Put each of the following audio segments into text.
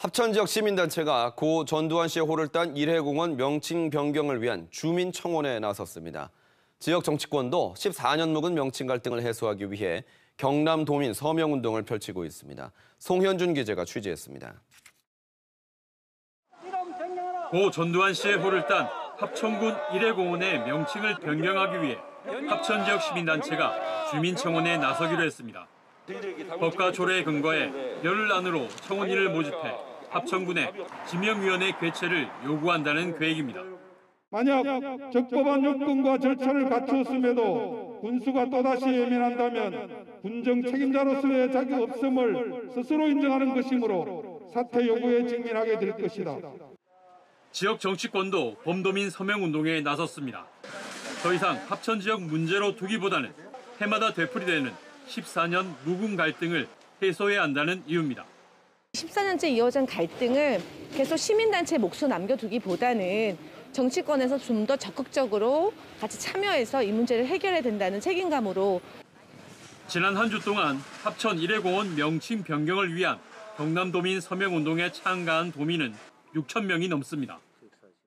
합천지역 시민단체가 고 전두환 씨의 호를 딴 일해공원 명칭 변경을 위한 주민청원에 나섰습니다. 지역 정치권도 14년 묵은 명칭 갈등을 해소하기 위해 경남 도민 서명운동을 펼치고 있습니다. 송현준 기자가 취재했습니다. 고 전두환 씨의 호를 딴 합천군 일해공원의 명칭을 변경하기 위해 합천지역 시민단체가 주민청원에 나서기로 했습니다. 법과 조례에 근거해 열흘 안으로 청원인을 모집해 합천군의 지명위원회 개최를 요구한다는 계획입니다. 만약 적법한 요건과 절차를 갖추었음에도 군수가 또다시 예민한다면 군정 책임자로서의 자기 없음을 스스로 인정하는 것이므로 사퇴 요구에 직면하게 될 것이다. 지역 정치권도 범도민 서명운동에 나섰습니다. 더 이상 합천지역 문제로 두기보다는 해마다 되풀이되는 14년 묵은 갈등을 해소해야 한다는 이유입니다. 14년째 이어진 갈등을 계속 시민단체 몫으로 남겨두기보다는 정치권에서 좀 더 적극적으로 같이 참여해서 이 문제를 해결해야 된다는 책임감으로. 지난 한 주 동안 합천 일해공원 명칭 변경을 위한 경남도민 서명운동에 참가한 도민은 6,000명이 넘습니다.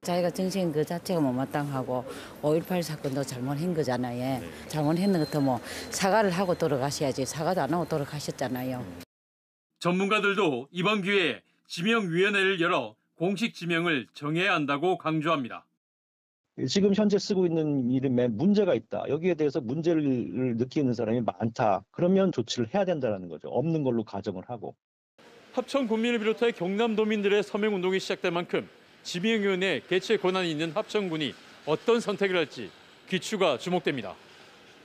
자기가 정신 그 자체가 못마땅하고 5.18 사건도 잘못한 거잖아요. 잘못했는 것도 뭐 사과를 하고 돌아가셔야지 사과도 안 하고 돌아가셨잖아요. 전문가들도 이번 기회에 지명위원회를 열어 공식 지명을 정해야 한다고 강조합니다. 지금 현재 쓰고 있는 이름에 문제가 있다. 여기에 대해서 문제를 느끼는 사람이 많다. 그러면 조치를 해야 된다는 거죠. 없는 걸로 가정을 하고. 합천 군민을 비롯해 경남 도민들의 서명운동이 시작될 만큼 지명위원회 개최 권한이 있는 합천군이 어떤 선택을 할지 귀추가 주목됩니다.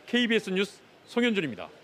KBS 뉴스 송현준입니다.